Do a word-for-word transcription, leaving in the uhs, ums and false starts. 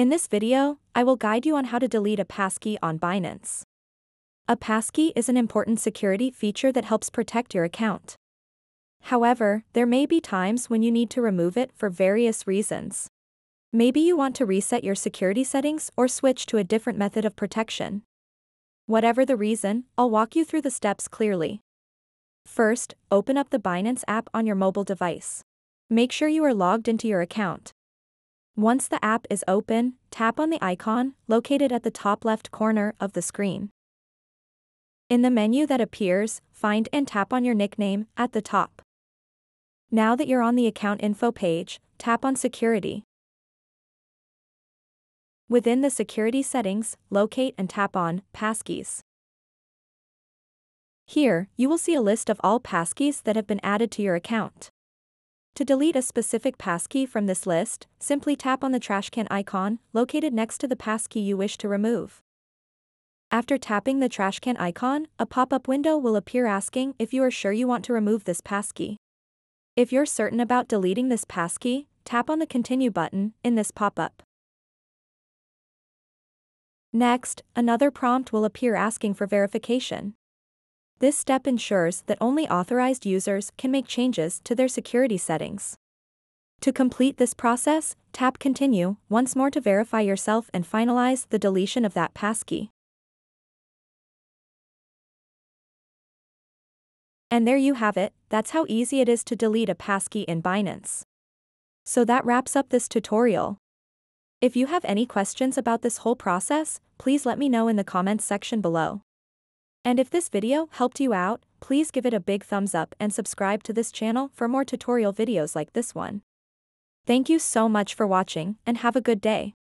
In this video, I will guide you on how to delete a passkey on Binance. A passkey is an important security feature that helps protect your account. However, there may be times when you need to remove it for various reasons. Maybe you want to reset your security settings or switch to a different method of protection. Whatever the reason, I'll walk you through the steps clearly. First, open up the Binance app on your mobile device. Make sure you are logged into your account. Once the app is open, tap on the icon located at the top left corner of the screen. In the menu that appears, find and tap on your nickname at the top. Now that you're on the account info page, tap on Security. Within the security settings, locate and tap on Passkeys. Here, you will see a list of all passkeys that have been added to your account. To delete a specific passkey from this list, simply tap on the trash can icon located next to the passkey you wish to remove. After tapping the trash can icon, a pop-up window will appear asking if you are sure you want to remove this passkey. If you're certain about deleting this passkey, tap on the Continue button in this pop-up. Next, another prompt will appear asking for verification. This step ensures that only authorized users can make changes to their security settings. To complete this process, tap Continue once more to verify yourself and finalize the deletion of that passkey. And there you have it, that's how easy it is to delete a passkey in Binance. So that wraps up this tutorial. If you have any questions about this whole process, please let me know in the comments section below. And if this video helped you out, please give it a big thumbs up and subscribe to this channel for more tutorial videos like this one. Thank you so much for watching and have a good day.